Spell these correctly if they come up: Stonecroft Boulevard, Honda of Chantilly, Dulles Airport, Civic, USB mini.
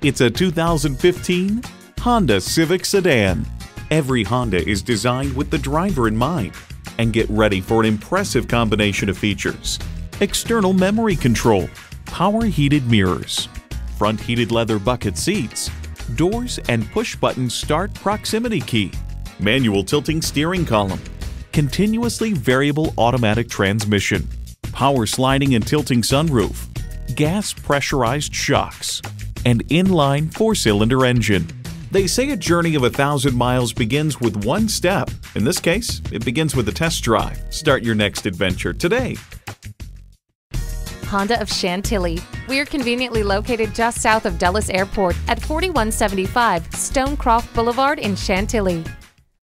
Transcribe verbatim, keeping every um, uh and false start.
It's a two thousand fifteen Honda Civic sedan. Every Honda is designed with the driver in mind, and get ready for an impressive combination of features. External memory control, power heated mirrors, front heated leather bucket seats, doors and push button start proximity key, manual tilting steering column, continuously variable automatic transmission, power sliding and tilting sunroof, gas pressurized shocks, and inline four-cylinder engine. They say a journey of a thousand miles begins with one step. In this case, it begins with a test drive. Start your next adventure today. Honda of Chantilly. We're conveniently located just south of Dulles Airport at forty-one seventy-five Stonecroft Boulevard in Chantilly.